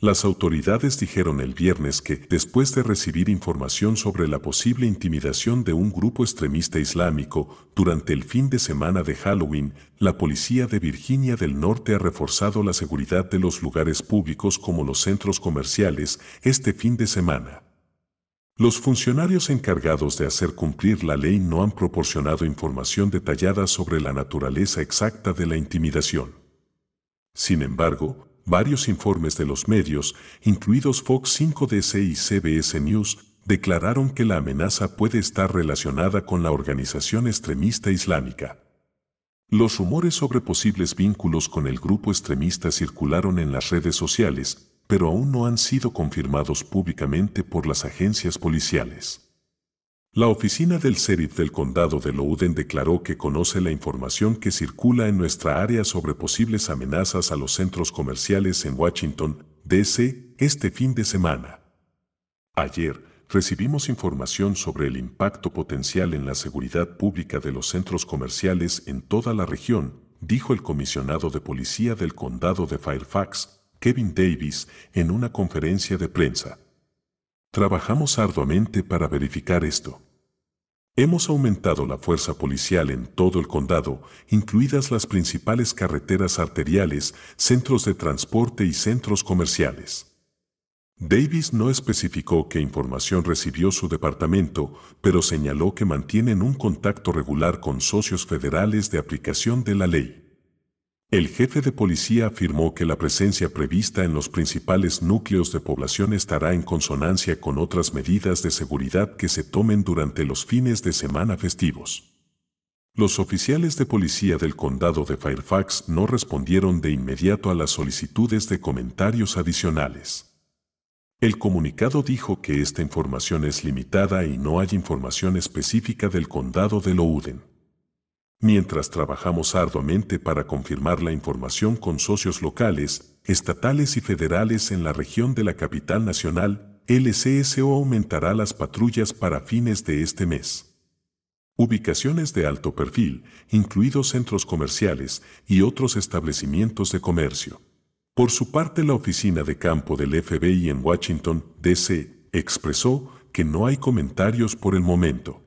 Las autoridades dijeron el viernes que, después de recibir información sobre la posible intimidación de un grupo extremista islámico durante el fin de semana de Halloween, la policía de Virginia del Norte ha reforzado la seguridad de los lugares públicos como los centros comerciales este fin de semana. Los funcionarios encargados de hacer cumplir la ley no han proporcionado información detallada sobre la naturaleza exacta de la intimidación. Sin embargo, varios informes de los medios, incluidos Fox 5 DC y CBS News, declararon que la amenaza puede estar relacionada con la organización extremista islámica. Los rumores sobre posibles vínculos con el grupo extremista circularon en las redes sociales, pero aún no han sido confirmados públicamente por las agencias policiales. La oficina del sheriff del condado de Loudoun declaró que conoce la información que circula en nuestra área sobre posibles amenazas a los centros comerciales en Washington, D.C., este fin de semana. Ayer, recibimos información sobre el impacto potencial en la seguridad pública de los centros comerciales en toda la región, dijo el comisionado de policía del condado de Fairfax, Kevin Davis, en una conferencia de prensa. Trabajamos arduamente para verificar esto. Hemos aumentado la fuerza policial en todo el condado, incluidas las principales carreteras arteriales, centros de transporte y centros comerciales. Davis no especificó qué información recibió su departamento, pero señaló que mantienen un contacto regular con socios federales de aplicación de la ley. El jefe de policía afirmó que la presencia prevista en los principales núcleos de población estará en consonancia con otras medidas de seguridad que se tomen durante los fines de semana festivos. Los oficiales de policía del condado de Fairfax no respondieron de inmediato a las solicitudes de comentarios adicionales. El comunicado dijo que esta información es limitada y no hay información específica del condado de Loudoun. Mientras trabajamos arduamente para confirmar la información con socios locales, estatales y federales en la región de la capital nacional, LCSO aumentará las patrullas para fines de este mes. Ubicaciones de alto perfil, incluidos centros comerciales y otros establecimientos de comercio. Por su parte, la oficina de campo del FBI en Washington, D.C., expresó que no hay comentarios por el momento.